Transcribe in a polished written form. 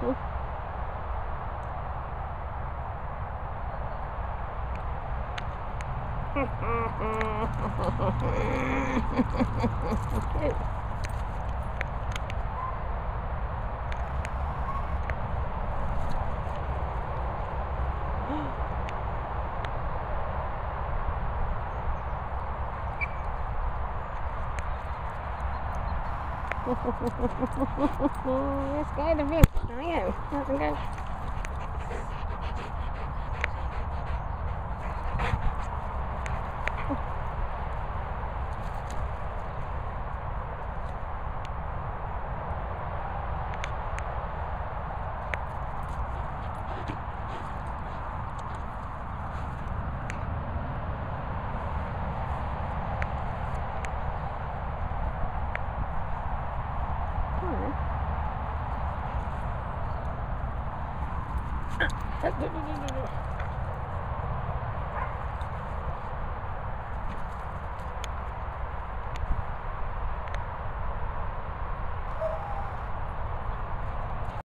people. Okay. You're scared of it. I am. That's good. No.